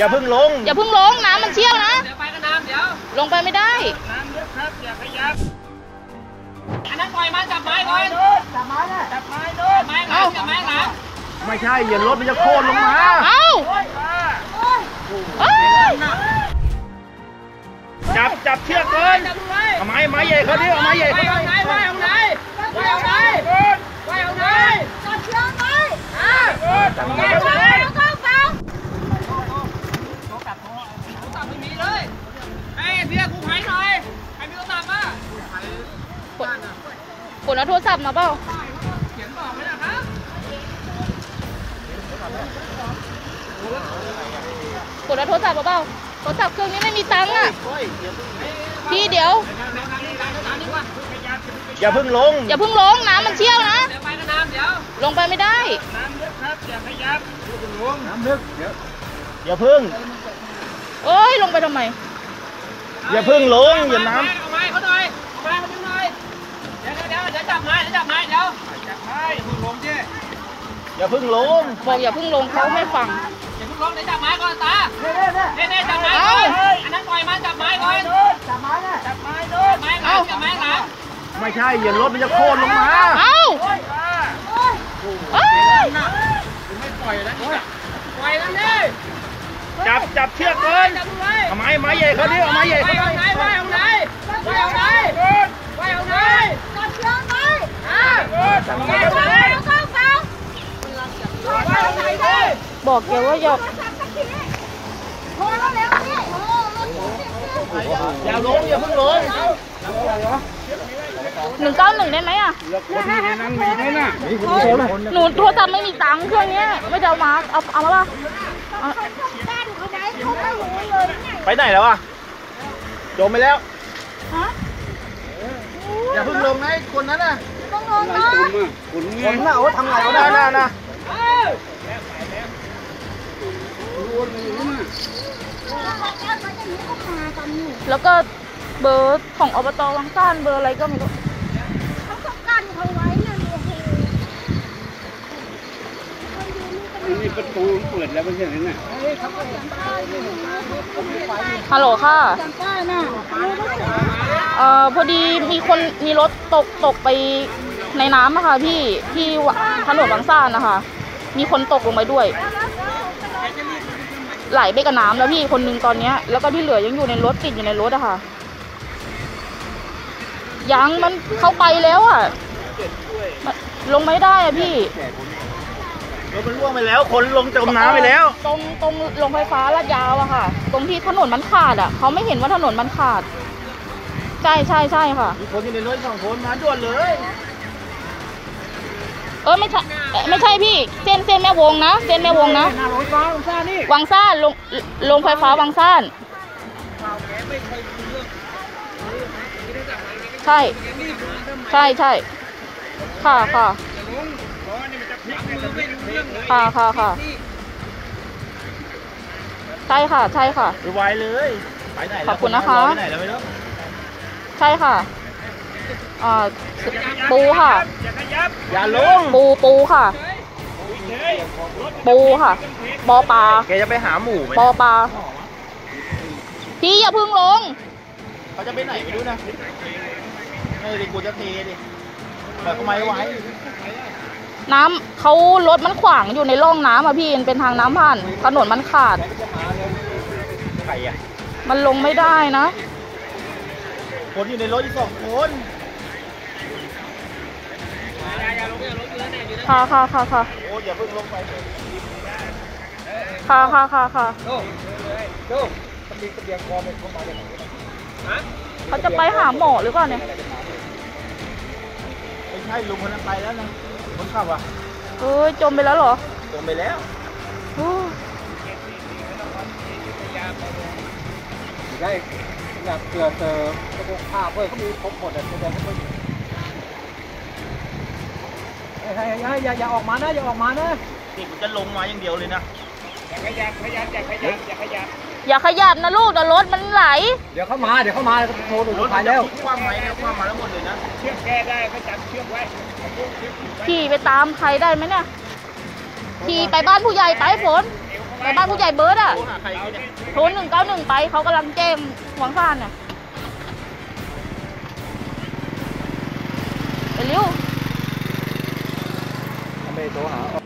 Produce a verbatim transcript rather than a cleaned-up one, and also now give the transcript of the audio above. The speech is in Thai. อย่าเพิ่งลงอย่าเพิ่งลงน้ำมันเชี่ยวนะเดี๋ยวไปก็น้ำเดี๋ยวลงไปไม่ได้น้ำเยอะครับอย่าขยับอันนั้นปล่อยมันจับไม้ก่อนจับไม้นะจับไม้โดนไม้หลังจับไม้หลังไม่ใช่เหยียบรถมันจะโค่นลงมาเอ้าจับจับเชือกก่อนเอาไม้ไม้ใหญ่เขาดิเอาไม้ใหญ่เขาดิไม้ไม้เอาไหนไม้เอาไหนไม้เอาไหนจับเชือกไว้อ่าจับไม้ไว้แล้วก็เบาโต๊ะตัดโต๊ะตัดไม่มีเลยไอ้เบียร์กูหายหน่อยใครมีโต๊ะตัดบ้างกดกดเอาโทรศัพท์มาเปล่าเขียนบอกไว้นะครับกดเอาโทรศัพท์มาเปล่าโทรศัพท์เครื่องนี้ไม่มีตังค์อ่ะพี่เดี๋ยวอย่าเพิ่งลงอย่าเพิ่งลงน้ำมันเชี่ยวนะเดี๋ยวไปก็น้ำเดี๋ยวลงไปไม่ได้น้ำลึกครับอย่าขยับน้ำลึกเดี๋ยวอย่าเพิ่งโอ้ยลงไปทำไมอย่าเพิ่งลงอย่าน้ำเอาไม้เขาหน่อยเอาไม้เขาดึงหน่อยเดี๋ยวเดี๋ยวเดี๋ยวจับไม้เดี๋ยวจับไม้เดี๋ยวจับไม้เพิ่งลงเจ๊อย่าเพิ่งลงบอกอย่าเพิ่งลงเขาไม่ฟังอย่าเพิ่งลงเดี๋ยวจับไม้ก่อนตาเน่เน่เน่เน่จับไม้ก่อนอันนั้นปล่อยมันจับไม้ก่อนจับไม้นะจับไม้โดนไม้หลังจับไม้หลังไม่ใช่เหยียบรถมันจะโค่นลงมาเอ้าโอ้ยไม่ปล่อยแล้วปล่อยแล้วนี่จับจับเชือกก่อนเอาไม้ไม้ใหญ่เขาดิเอาไม้ใหญ่เขาดิไม้ไม้เอาไหนไม้เอาไหนไม้เอาไหนจับเชือกไว้อ่าจับไม้ไว้แล้วก็เบาบอกเดี๋ยวว่าหยอกโหแล้วเร็วนี่โหอย่าลงอย่าเพิ่งลงหนึ่งเก้าหนึ่งได้ไหมอ่ะหนูโทรศัพท์ไม่มีตังค์เครื่องนี้ไม่จะเอามาเอาเอามาป่ะไปไหนแล้วอ่ะจมไปแล้วอย่าเพิ่งลงนะคนนั้นน่ะต้องลงนะคนน่ะว่าทำไงก็ได้น่ะนะแล้วก็เบอร์ของอบตวังซ่านเบอร์อะไรก็ไม่รู้เขาต้องการเขาไว้นะโอ้โหนี่ประตูเปิดแล้วไม่ใช่หรือไงฮัลโหลค่ะเอ่อพอดีมีคนมีรถตกตกไปในน้ำอะค่ะพี่ที่ถนนวังซ่านนะคะมีคนตกลงไปด้วยไหลไปกับน้ำแล้วพี่คนนึงตอนนี้แล้วก็ที่เหลือยังอยู่ในรถติดอยู่ในรถอะค่ะยังมันเข้าไปแล้วอะลงไม่ได้อะพี่รถมันล่วงไปแล้วคนลงจมน้ำไปแล้วตรงตรงลงไฟฟ้าลาดยาวอะค่ะตรงที่ถนนมันขาดอะเขาไม่เห็นว่าถนนมันขาดใช่ใช่ใช่ค่ะมีคนอยู่ในรถสองคนมาด่วนเลยเออไม่ใช่ไม่ใช่พี่เส้นเส้นแม่วงนะเส้นแม่วงนะวังซ่านลงลงไฟฟ้าวังซ่านใช่ใช่ใช่ค่ะค่ะค่ะค่ะค่ะใช่ค่ะใช่ค่ะไวเลยไปไหนขอบคุณนะคะใช่ค่ะอ่าปูค่ะอย่าลงปูปูค่ะปูค่ะปอปลาแกจะไปหาหมูไหมปอปลาพี่อย่าพึ่งลงเขาจะไปไหนไม่รู้นะเออดิกูจะเทดิแบบทำไมไว้น้ำเขารถมันขวางอยู่ในร่องน้ำอ่ะพี่เป็นทางน้ำผ่านถนนมันขาดมันลงไม่ได้นะคนอยู่ในรถอีกสองคนค่ะค่ะค่ะค่ะโอ้ยอย่าเพิ่งลงไปค่ะค่ะค่ะค่ะเขาจะไปหาหมอหรือเปล่าเนี่ยไม่ใช่ลุงคนนั้นไปแล้วนะคนขับอ่ะเอ้ยจมไปแล้วเหรอจมไปแล้วได้แบบเกลือเจอพวกผ้าเพื่อนเขามีครบหมดแต่ยังไม่หยุดอย่าอย่าออกมานะอย่าออกมานะนี่มันจะลงมาอย่างเดียวเลยนะอย่าขยับขยับอย่าขยับอย่าขยับอย่าขยับนะลูกเดี๋ยวรถมันไหลเดี๋ยวเข้ามาเดี๋ยวเข้ามาโทรดูรถมาแล้วคว่ำไหมนะคว่ำมาแล้วหมดเลยนะเชือกแก้ได้ก็จับเชือกไว้ขี่ไปตามใครได้ไหมเนี่ยขี่ไปบ้านผู้ใหญ่ไปฝน ไปบ้านผู้ใหญ่เบิร์ดอ่ะโทรหนึ่งเก้าหนึ่งไปเขากำลังแจ้งหวังซ่านอ่ะไปเร็วไม่โทรหาอ